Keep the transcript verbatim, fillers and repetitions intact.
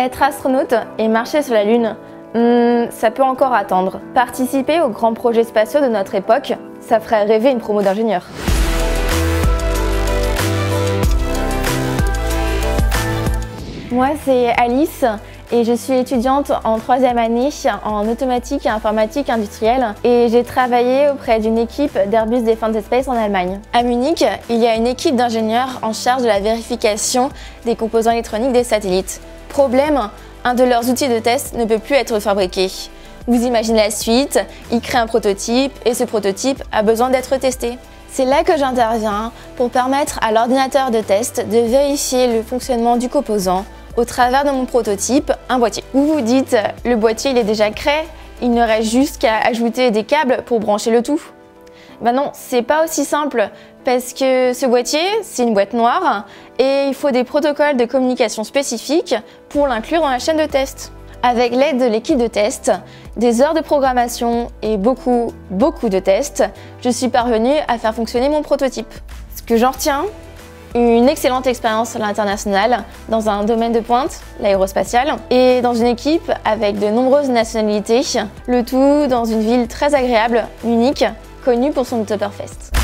Être astronaute et marcher sur la Lune, hmm, ça peut encore attendre. Participer aux grands projets spatiaux de notre époque, ça ferait rêver une promo d'ingénieur. Moi, c'est Alice et je suis étudiante en troisième année en automatique et informatique industrielle et j'ai travaillé auprès d'une équipe d'Airbus Defence Space en Allemagne. À Munich, il y a une équipe d'ingénieurs en charge de la vérification des composants électroniques des satellites. Problème, un de leurs outils de test ne peut plus être fabriqué. Vous imaginez la suite, ils créent un prototype et ce prototype a besoin d'être testé. C'est là que j'interviens pour permettre à l'ordinateur de test de vérifier le fonctionnement du composant au travers de mon prototype, un boîtier. Vous vous dites, le boîtier il est déjà créé, il ne reste juste qu'à ajouter des câbles pour brancher le tout. Ben non, c'est pas aussi simple parce que ce boîtier, c'est une boîte noire et il faut des protocoles de communication spécifiques pour l'inclure dans la chaîne de test. Avec l'aide de l'équipe de test, des heures de programmation et beaucoup, beaucoup de tests, je suis parvenue à faire fonctionner mon prototype. Ce que j'en retiens, une excellente expérience à l'international dans un domaine de pointe, l'aérospatiale, et dans une équipe avec de nombreuses nationalités, le tout dans une ville très agréable, Munich, connue pour son Oktoberfest.